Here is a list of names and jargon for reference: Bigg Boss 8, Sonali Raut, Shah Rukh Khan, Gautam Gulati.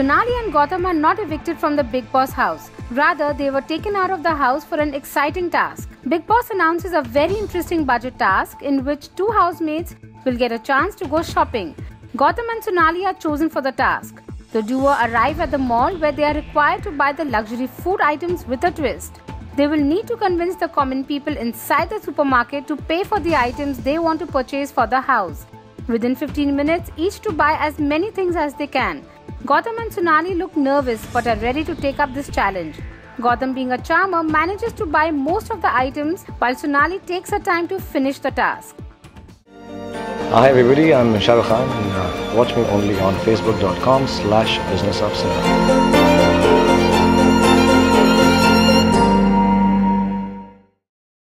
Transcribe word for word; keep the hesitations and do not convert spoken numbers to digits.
Sonali and Gautam are not evicted from the Bigg Boss house. Rather, they were taken out of the house for an exciting task. Bigg Boss announces a very interesting budget task in which two housemates will get a chance to go shopping. Gautam and Sonali are chosen for the task. The duo arrive at the mall where they are required to buy the luxury food items with a twist. They will need to convince the common people inside the supermarket to pay for the items they want to purchase for the house. Within fifteen minutes, each to buy as many things as they can. Gautam and Sonali look nervous but are ready to take up this challenge. Gautam, being a charmer, manages to buy most of the items while Sonali takes her time to finish the task. Hi everybody, I'm Shah Rukh Khan. And, uh, watch me only on facebook dot com slash business of Sonali.